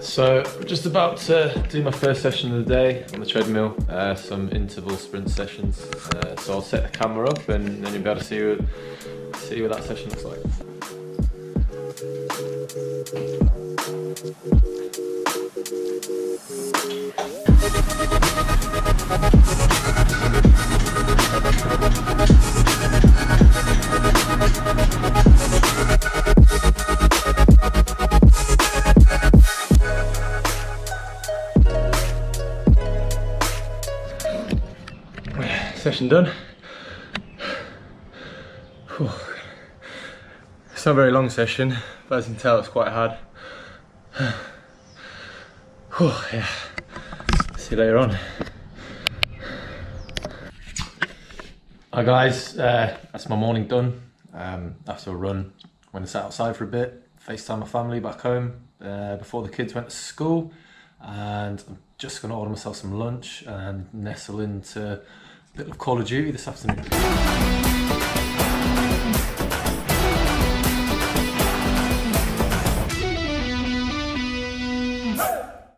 So just about to do my first session of the day on the treadmill, some interval sprint sessions. So I'll set the camera up and then you'll be able to see what that session looks like. Session done. Whew. It's not a very long session, but as you can tell, it's quite hard. Whew, yeah. See you later on. Hi guys, that's my morning done. After a run, went and sat outside for a bit, FaceTime my family back home before the kids went to school, and I'm just gonna order myself some lunch and nestle into a bit of Call of Duty this afternoon.